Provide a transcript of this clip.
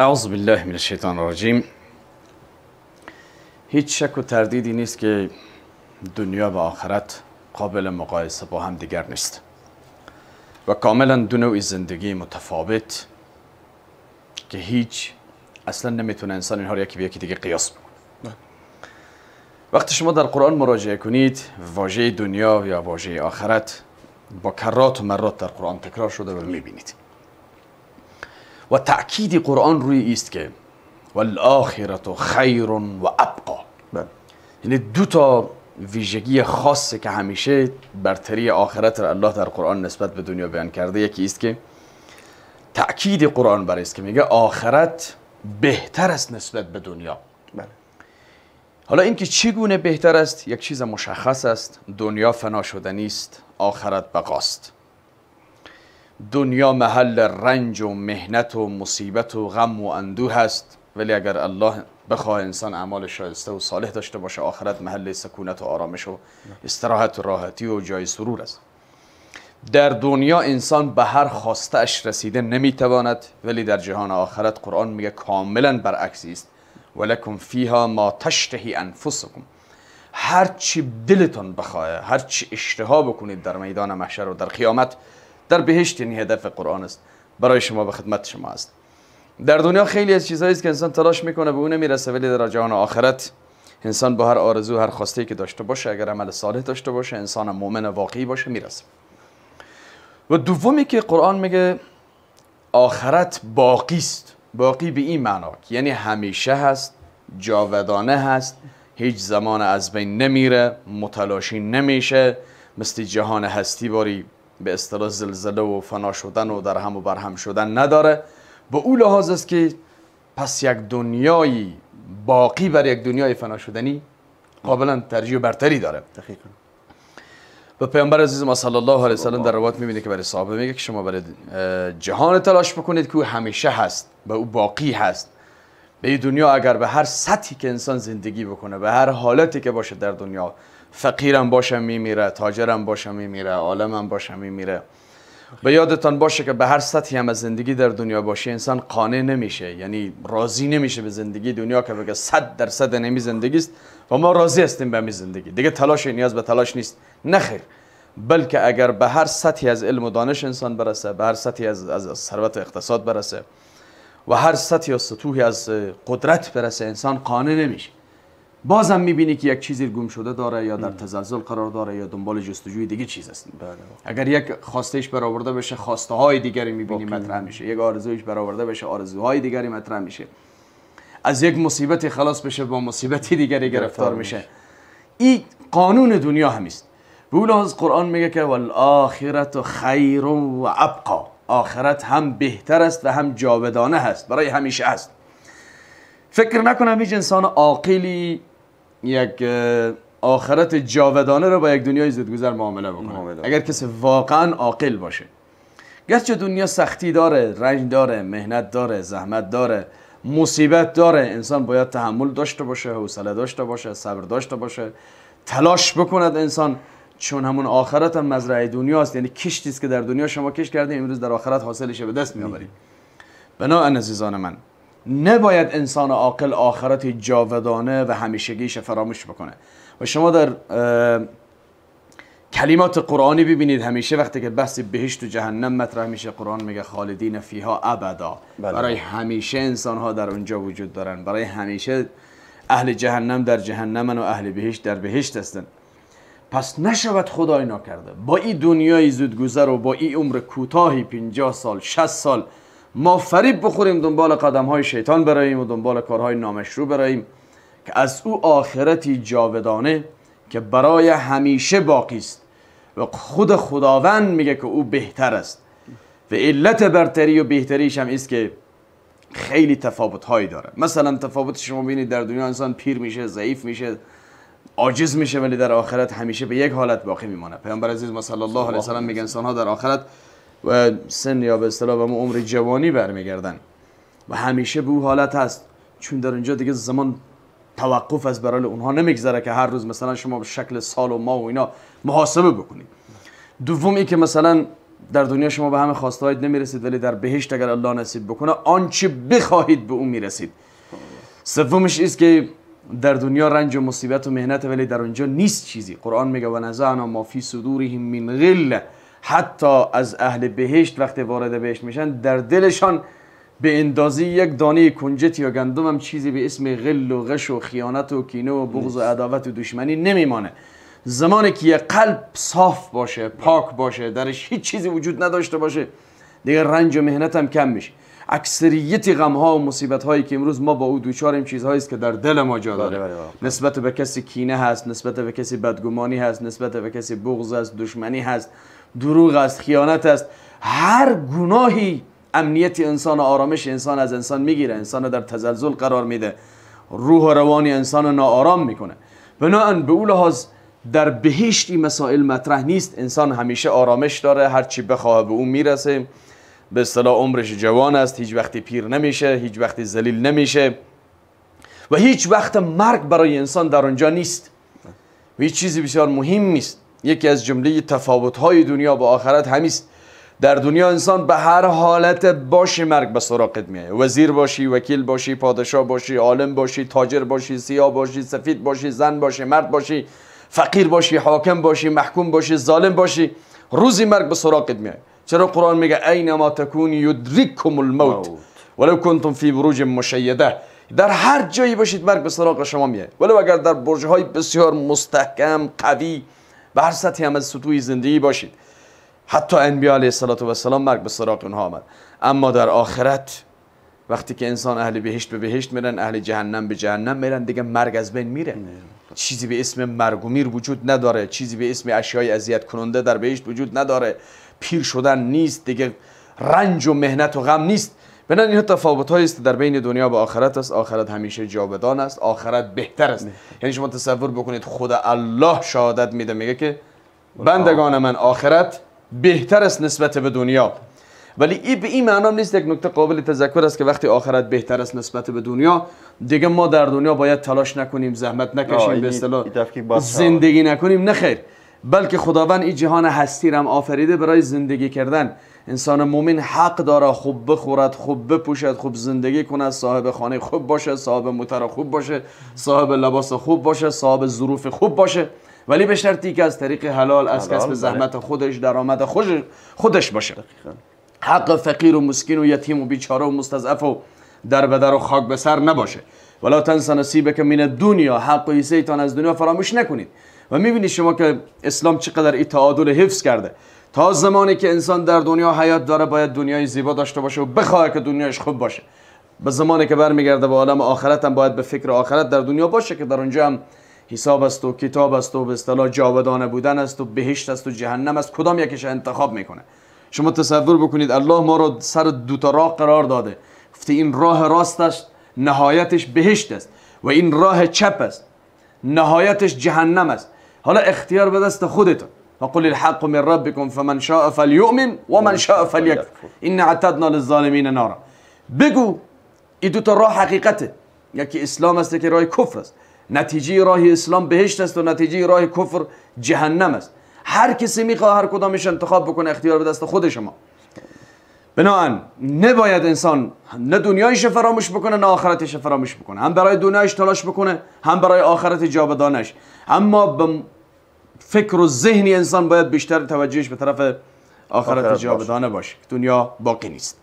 اعوذ بالله من الشیطان الرجیم. هیچ شک و تردیدی نیست که دنیا و آخرت قابل مقایسه با هم دیگر نیست و کاملا دو نوع زندگی متفاوت که هیچ اصلا نمیتونه انسان اینها رو یکی به یکی دیگه قیاس بکنه. وقتی شما در قرآن مراجعه کنید، واژه دنیا یا واژه آخرت با کرات و مرات در قرآن تکرار شده و میبینید و تأکید قرآن روی ایست که والآخرة خیر و ابقا، یعنی دو تا ویژگی خاصه که همیشه برتری آخرت را الله در قرآن نسبت به دنیا بیان کرده. یکی ایست که تأکید قرآن برای است که میگه آخرت بهتر است نسبت به دنیا. حالا این که چگونه بهتر است یک چیز مشخص است. دنیا فنا شدنی است، آخرت بقاست. دنیا محل رنج و مهنت و مصیبت و غم و اندوه است، ولی اگر الله بخواه انسان اعمال شایسته و صالح داشته باشه، آخرت محل سکونت و آرامش و استراحت و راحتی و جای سرور است. در دنیا انسان به هر خواسته اش رسیده نمیتواند، ولی در جهان آخرت قرآن میگه کاملا برعکسی است. ولکم فیها ما تشتهی انفسکم، هر چی دلتان بخواه، هر چی اشتها بکنید در میدان محشر و در قیامت در بهشت، یعنی هدف قرآن است، برای شما به خدمت شما است. در دنیا خیلی از چیزایی است که انسان تلاش میکنه به اون نمیرسه، ولی در جهان آخرت انسان با هر آرزو هر خواسته که داشته باشه، اگر عمل صالح داشته باشه، انسان مؤمن واقعی باشه، میرسه. و دومی که قرآن میگه آخرت باقی است. باقی به این معنا یعنی همیشه هست، جاودانه هست، هیچ زمان از بین نمیره، متلاشی نمیشه، مثل جهان هستی باری به اصطلاح زلزله و فنا شدن و در هم و برهم شدن نداره. به اون لحاظ است که پس یک دنیای باقی بر یک دنیای فنا شدنی قابلا ترجیح و برتری داره. دقیقاً. و پیامبر عزیز ما صلی الله علیه و سلم در روایت می‌بینه که برای صحابه میگه که شما برای جهان تلاش بکنید که او همیشه هست، به او باقی هست. به دنیا اگر به هر سطحی که انسان زندگی بکنه، به هر حالتی که باشه در دنیا، فقیرم باشه میمیره، تاجرم باشه میمیره، عالمم باشه میمیره. به یادتان باشه که به هر سطحی هم از زندگی در دنیا باشه، انسان قانع نمیشه، یعنی راضی نمیشه به زندگی دنیا که بگه 100% نمی زندگی است و ما راضی هستیم به همین زندگی، دیگه تلاش نیاز به تلاش نیست. نخیر، بلکه اگر به هر سطحی از علم و دانش انسان برسه، به هر سطحی از ثروت اقتصاد برسه و هر سطحی و سطوحی از قدرت برسه، انسان قانع نمیشه. بازم میبینی که یک چیزی گم شده داره، یا در تزلزل قرار داره، یا دنبال جستجوی دیگه چیز است. اگر یک خواستهش برآورده بشه، خواسته های دیگری میبینی مطرح میشه. یک آرزویش برآورده بشه، آرزوهای دیگری مطرح میشه. از یک مصیبت خلاص بشه، با مصیبتی دیگری گرفتار میشه. این قانون دنیا همیست. به اون لحاظ قرآن میگه که والآخرة خیر و ابقا، آخرت هم بهتر است و هم جاودانه هست، برای همیشه است. فکر نکنم هیچ انسان عاقلی یک آخرت جاودانه رو با یک دنیای زودگذر معامله بکنه، اگر کسی واقعا عاقل باشه. گرچه دنیا سختی داره، رنج داره، مهنت داره، زحمت داره، مصیبت داره، انسان باید تحمل داشته باشه، حوصله داشته باشه، صبر داشته باشه، تلاش بکند انسان، چون همون آخرت هم مزرعه دنیاست. یعنی کشتی است که در دنیا شما کش کردیم، امروز در آخرت حاصلش به دست میآورید. بنابراین عزیزان من، نباید انسان عاقل آخرت جاودانه و همیشگیش فراموش بکنه. و شما در کلمات قرآنی ببینید، همیشه وقتی که بحث بهشت و جهنم مطرح میشه، قرآن میگه خالدین فیها ابدا، برای همیشه انسان ها در اونجا وجود دارن، برای همیشه اهل جهنم در جهنمن و اهل بهشت در بهشت هستن. پس نشود خدای ناکرده با این دنیای زودگذر و با این عمر کوتاهی 50 سال 60 سال ما فریب بخوریم، دنبال قدم های شیطان براییم و دنبال کارهای نامشروع براییم، که از او آخرتی جاودانه که برای همیشه باقی است و خود خداوند میگه که او بهتر است. و علت برتری و بهتریش هم است که خیلی تفاوت هایی داره. مثلا تفاوت شما ببینید، در دنیا انسان پیر میشه، ضعیف میشه، عاجز میشه، ولی در آخرت همیشه به یک حالت باقی میمونه. پیامبر عزیز ما صلی الله علیه و سلم میگه انسان ها در آخرت و سن یا به اصطلاح به عمر جوانی برمیگردن و همیشه به اون حالت هست، چون در اونجا دیگه زمان توقف از برای اونها نمیگذره که هر روز مثلا شما به شکل سال و ماه و اینا محاسبه بکنید. دوم ای که مثلا در دنیا شما به همه خواستهایید نمیرسید، ولی در بهشت اگر الله نصیب بکنه آنچه بخواهید به اون میرسید. سومش است که در دنیا رنج و مصیبت و مهنت، ولی در اونجا نیست چیزی. قرآن میگه و نزعنا ما فی صدورهم من غل، حتی از اهل بهشت وقتی وارد بهشت میشن در دلشان به اندازه یک دانه کنجد یا گندم هم چیزی به اسم غل و غش و خیانت و کینه و بغض و عداوت و دشمنی نمیمانه. زمانی که یک قلب صاف باشه، پاک باشه، درش هیچ چیزی وجود نداشته باشه، دیگه رنج و مهنت هم کم میشه. اکثریت غمها و مصیبت هایی که امروز ما با او دوچاریم چیزهایی است که در دل ما جا داره. نسبت به کسی کینه هست، نسبت به کسی بدگمانی هست، نسبت به کسی بغض است، دشمنی هست، دروغ است، خیانت است. هر گناهی امنیت انسان و آرامش انسان از انسان میگیره، انسان در تزلزل قرار میده، روح و روان انسان رو ناآرام میکنه. بنابراین به اون لحاظ در بهشت این مسائل مطرح نیست. انسان همیشه آرامش داره، هرچی بخواه به اون میرسه. به اصطلاح عمرش جوان است، هیچ وقتی پیر نمیشه، هیچ وقتی ذلیل نمیشه و هیچ وقت مرگ برای انسان در اونجا نیست و هیچ چیزی بسیار مهم نیست. یکی از جمله تفاوت‌های دنیا با آخرت همیست. در دنیا انسان به هر حالت باشی مرگ به سراغت میاد. وزیر باشی، وکیل باشی، پادشاه باشی، عالم باشی، تاجر باشی، سیاه باشی، سفید باشی، زن باشی، مرد باشی، فقیر باشی، حاکم باشی، محکوم باشی، ظالم باشی، روزی مرگ به سراغت میاد. چرا قرآن میگه اینما تکونی یدرککم الموت ولو کنتم فی بروج مشیده؟ در هر جایی باشید مرگ به سراغ شما میاد، ولو اگر در برج‌های بسیار مستحکم، قوی، به هر سطحی هم از سطوح زندگی باشید. حتی انبیا علیه السلام مرگ به سراغ اونها آمد. اما در آخرت وقتی که انسان اهل بهشت به بهشت میرن، اهل جهنم به جهنم میرن، دیگه مرگ از بین میره. چیزی به اسم مرگ و میر وجود نداره، چیزی به اسم اشیای اذیت کننده در بهشت وجود نداره، پیر شدن نیست، دیگه رنج و مهنت و غم نیست. بنابراین این تفاوت‌هایی است در بین دنیا با آخرت است. آخرت همیشه جاودان است، آخرت بهتر است. یعنی شما تصور بکنید خود الله شهادت میده، میگه که بندگان من آخرت بهتر است نسبت به دنیا. ولی این به این معنام نیست. یک نکته قابل تذکر است که وقتی آخرت بهتر است نسبت به دنیا، دیگه ما در دنیا باید تلاش نکنیم، زحمت نکشیم، به اصطلاح زندگی نکنیم. نه خیر، بلکه خداوند این جهان هستی را هم آفریده برای زندگی کردن. انسان مؤمن حق داره خوب بخورد، خوب بپوشد، خوب زندگی کند، صاحب خانه خوب باشه، صاحب موتر خوب باشه، صاحب لباس خوب باشه، صاحب ظروف خوب باشه، ولی به شرطی که از طریق حلال، از کسب زحمت خودش، درآمد خودش باشه. حق فقیر و مسکین و یتیم و بیچاره و مستضعف و در بدر و خاک به سر نباشه. ولا تنس نصیبک من الدنیا، حق و حصه‌تان از دنیا فراموش نکنید. و میبینید شما که اسلام چقدر این تعادل حفظ کرده. تا زمانی که انسان در دنیا حیات داره باید دنیای زیبا داشته باشه و بخواه که دنیایش خوب باشه. به زمانی که برمیگرده به عالم آخرت هم باید به فکر آخرت در دنیا باشه که در اونجا هم حساب است و کتاب است و به اصطلاح جاودانه بودن است و بهشت است و جهنم است. کدام یکش انتخاب میکنه؟ شما تصور بکنید الله ما رو سر دوتا راه قرار داده. گفته این راه راست است، نهایتش بهشت است، و این راه چپ است، نهایتش جهنم است. حالا اختیار به دست خودتون. فقل الحق من ربكم فمن شاء فلیؤمن ومن شاء فلیکفر ان اعتدنا للظالمین نارا. بگو این دوتا راه حقیقته، یکی اسلام است که راه کفر است. نتیجه راه اسلام بهشت است و نتیجه راه کفر جهنم است. هر کسی میخواه هر کدامش انتخاب بکنه، اختیار به دست خود شما. بنابراین نباید انسان نه دنیایش فراموش بکنه نه آخرتش فراموش بکنه. هم برای دنیایش تلاش بکنه، هم برای آخرت جاودانش. اما به فکر و ذهن انسان باید بیشتر توجهش به طرف آخرت جاودانه باشه. دنیا باقی نیست.